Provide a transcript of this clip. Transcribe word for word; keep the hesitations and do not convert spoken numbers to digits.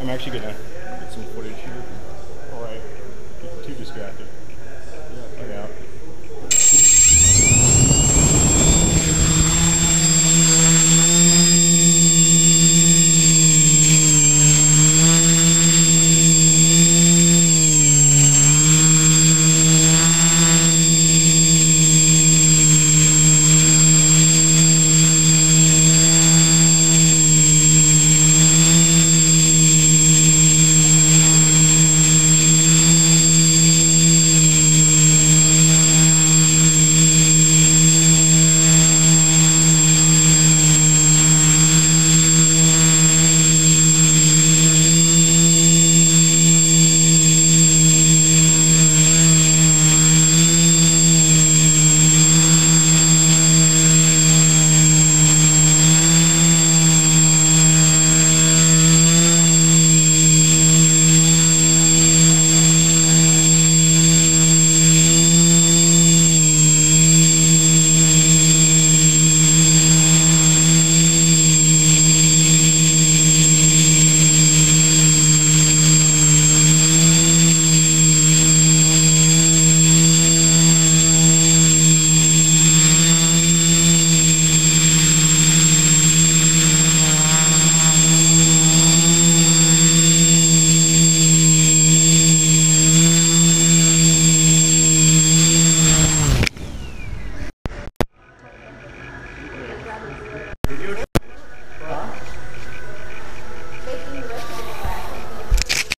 I'm actually gonna get some footage here. All right, get too distracted. Yeah, I'm out.